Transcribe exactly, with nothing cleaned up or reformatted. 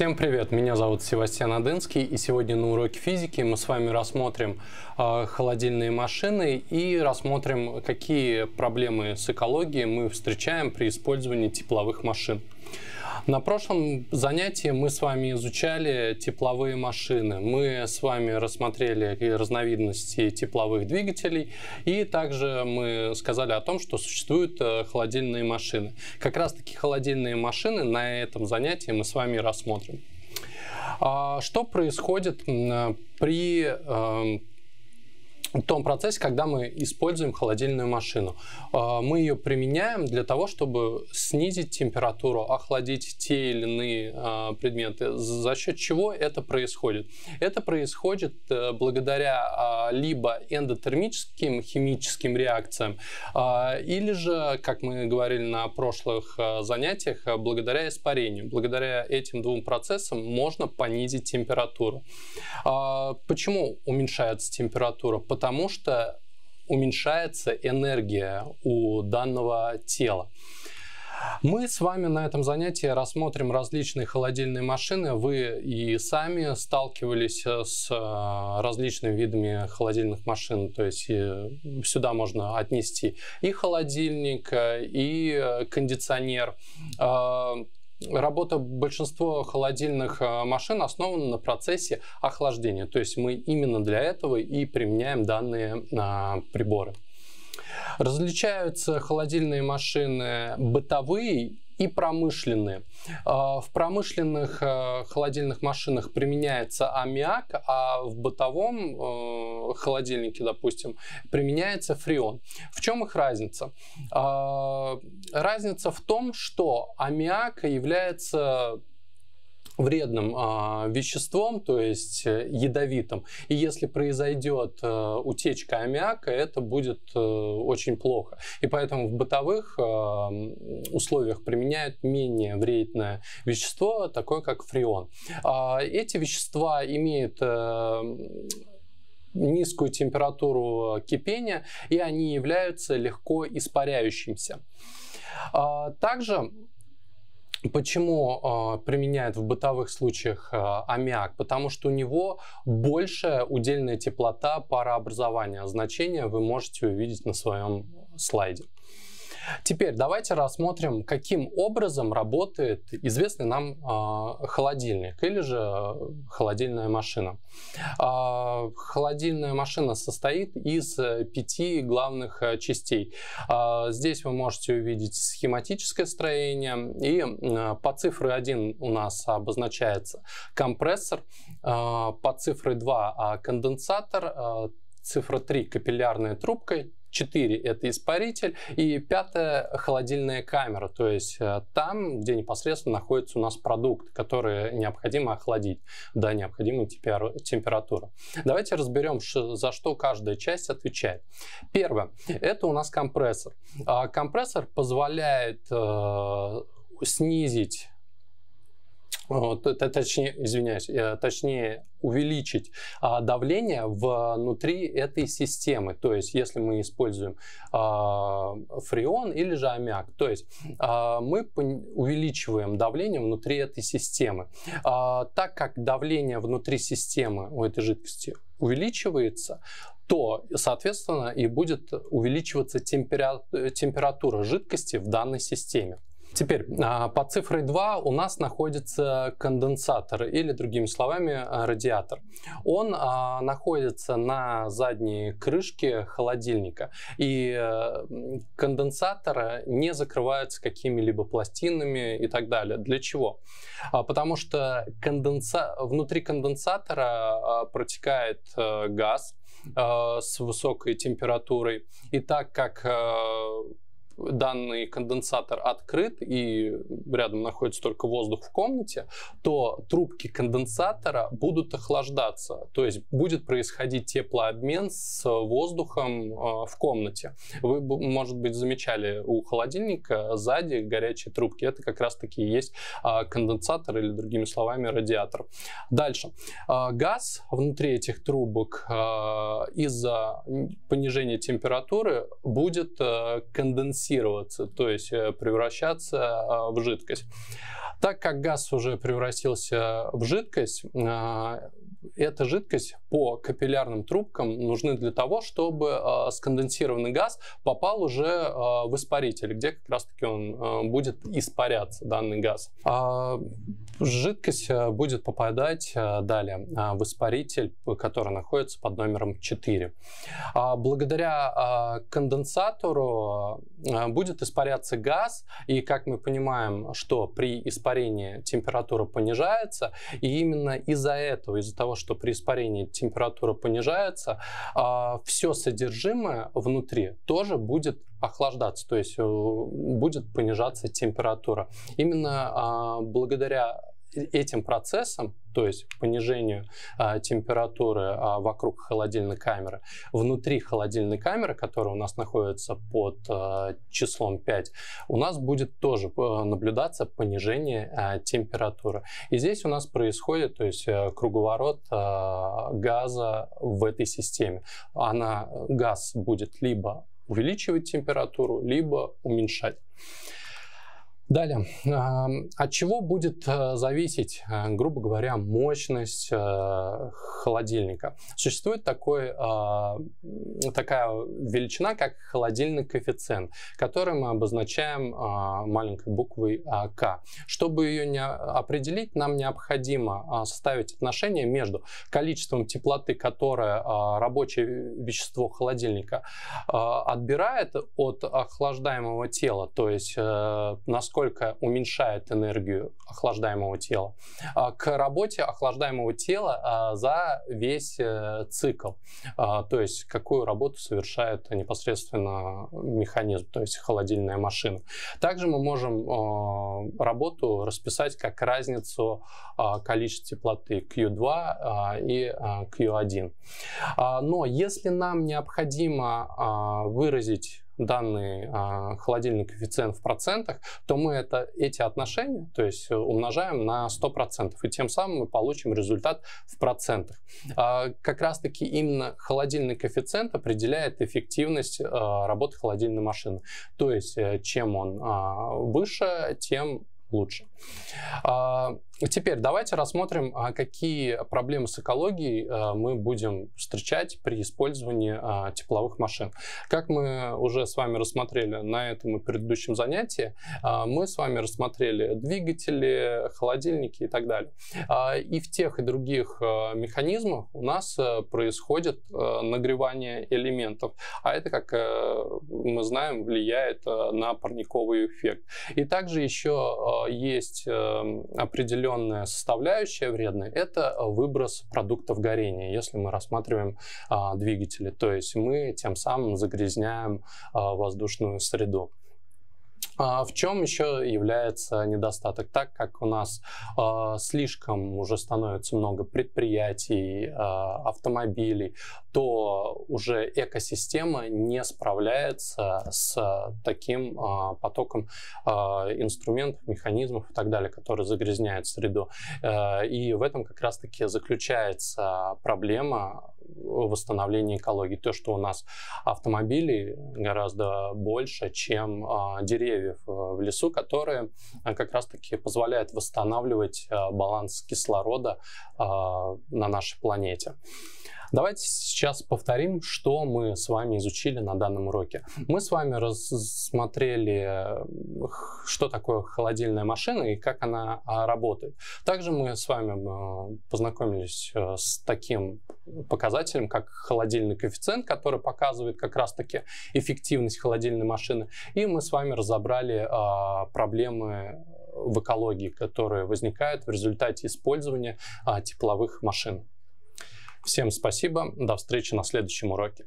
Всем привет! Меня зовут Севастьян Одинский, и сегодня на уроке физики мы с вами рассмотрим э, холодильные машины и рассмотрим, какие проблемы с экологией мы встречаем при использовании тепловых машин. На прошлом занятии мы с вами изучали тепловые машины. Мы с вами рассмотрели разновидности тепловых двигателей, и также мы сказали о том, что существуют холодильные машины. Как раз-таки холодильные машины на этом занятии мы с вами рассмотрим. Что происходит при в том процессе, когда мы используем холодильную машину? Мы ее применяем для того, чтобы снизить температуру, охладить те или иные предметы. За счет чего это происходит? Это происходит благодаря либо эндотермическим химическим реакциям, или же, как мы говорили на прошлых занятиях, благодаря испарению. Благодаря этим двум процессам можно понизить температуру. Почему уменьшается температура? Потому что уменьшается энергия у данного тела. Мы с вами на этом занятии рассмотрим различные холодильные машины. Вы и сами сталкивались с различными видами холодильных машин. То есть сюда можно отнести и холодильник, и кондиционер. Работа большинства холодильных машин основана на процессе охлаждения. То есть мы именно для этого и применяем данные а, приборы. Различаются холодильные машины бытовые и промышленные. В промышленных холодильных машинах применяется аммиак, а в бытовом холодильнике, допустим, применяется фреон. В чем их разница? Разница в том, что аммиак является вредным э, веществом, то есть ядовитым. И если произойдет э, утечка аммиака, это будет э, очень плохо. И поэтому в бытовых э, условиях применяют менее вредное вещество, такое как фреон. Э, эти вещества имеют э, низкую температуру кипения, и они являются легко испаряющимися. Э, также почему э, применяют в бытовых случаях э, аммиак? Потому что у него большая удельная теплота парообразования. Значение вы можете увидеть на своем слайде. Теперь давайте рассмотрим, каким образом работает известный нам э, холодильник или же холодильная машина. Э, холодильная машина состоит из пяти главных частей. Э, здесь вы можете увидеть схематическое строение. И э, по цифре один у нас обозначается компрессор, э, по цифре два конденсатор, э, цифра три капиллярная трубка, четыре это испаритель, и пятая холодильная камера, то есть там, где непосредственно находится у нас продукт, который необходимо охладить до необходимой температуры. Давайте разберем, за что каждая часть отвечает. Первое, это у нас компрессор. Компрессор позволяет снизить, точнее, извиняюсь, точнее увеличить давление внутри этой системы. То есть, если мы используем фреон или же аммиак, то есть мы увеличиваем давление внутри этой системы. Так как давление внутри системы у этой жидкости увеличивается, то, соответственно, и будет увеличиваться температура жидкости в данной системе. Теперь, по цифре два у нас находится конденсатор, или, другими словами, радиатор. Он находится на задней крышке холодильника, и конденсатор не закрывается какими-либо пластинами и так далее. Для чего? Потому что конденса... внутри конденсатора протекает газ с высокой температурой, и так как данный конденсатор открыт и рядом находится только воздух в комнате, то трубки конденсатора будут охлаждаться, то есть будет происходить теплообмен с воздухом в комнате. Вы, может быть, замечали у холодильника сзади горячие трубки. Это как раз таки и есть конденсатор, или, другими словами, радиатор. Дальше. Газ внутри этих трубок из-за понижения температуры будет конденсироваться, фиксироваться, то есть превращаться в жидкость. Так как газ уже превратился в жидкость, эта жидкость по капиллярным трубкам нужны для того, чтобы сконденсированный газ попал уже в испаритель, где как раз-таки он будет испаряться, данный газ. Жидкость будет попадать далее в испаритель, который находится под номером четыре. Благодаря конденсатору будет испаряться газ, и как мы понимаем, что при испарении температура понижается, и именно из-за этого, из-за того, что при испарении температура понижается, все содержимое внутри тоже будет охлаждаться, то есть будет понижаться температура. Именно благодаря этим процессам, то есть понижению а, температуры а, вокруг холодильной камеры, внутри холодильной камеры, которая у нас находится под а, числом пять, у нас будет тоже а, наблюдаться понижение а, температуры. И здесь у нас происходит, то есть, круговорот а, газа в этой системе. Она, газ будет либо увеличивать температуру, либо уменьшать. Далее, от чего будет зависеть, грубо говоря, мощность холодильника? Существует такой, такая величина, как холодильный коэффициент, который мы обозначаем маленькой буквой К. Чтобы ее не определить, нам необходимо составить отношение между количеством теплоты, которое рабочее вещество холодильника отбирает от охлаждаемого тела, то есть насколько уменьшает энергию охлаждаемого тела, к работе охлаждаемого тела за весь цикл, то есть какую работу совершает непосредственно механизм, то есть холодильная машина. Также мы можем работу расписать как разницу количества теплоты Q два и Q один. Но если нам необходимо выразить данный а, холодильный коэффициент в процентах, то мы это, эти отношения, то есть умножаем на сто процентов, и тем самым мы получим результат в процентах. А, как раз таки именно холодильный коэффициент определяет эффективность а, работы холодильной машины. То есть чем он а, выше, тем лучше. А, теперь давайте рассмотрим, а, какие проблемы с экологией а, мы будем встречать при использовании а, тепловых машин. Как мы уже с вами рассмотрели на этом и предыдущем занятии, а, мы с вами рассмотрели двигатели, холодильники и так далее. А, и в тех и других а, механизмах у нас а, происходит а, нагревание элементов, а это, как а, мы знаем, влияет а, на парниковый эффект. И также еще а, есть определенная составляющая вредная, это выброс продуктов горения, если мы рассматриваем а, двигатели, то есть мы тем самым загрязняем а, воздушную среду. В чем еще является недостаток? Так как у нас э, слишком уже становится много предприятий, э, автомобилей, то уже экосистема не справляется с таким э, потоком э, инструментов, механизмов и так далее, которые загрязняют среду. Э, и в этом как раз-таки заключается проблема восстановления экологии. То, что у нас автомобилей гораздо больше, чем э, деревья в лесу, которые как раз-таки позволяют восстанавливать баланс кислорода на нашей планете. Давайте сейчас повторим, что мы с вами изучили на данном уроке. Мы с вами рассмотрели, что такое холодильная машина и как она работает. Также мы с вами познакомились с таким показателем, как холодильный коэффициент, который показывает как раз-таки эффективность холодильной машины. И мы с вами разобрали проблемы в экологии, которые возникают в результате использования тепловых машин. Всем спасибо, до встречи на следующем уроке.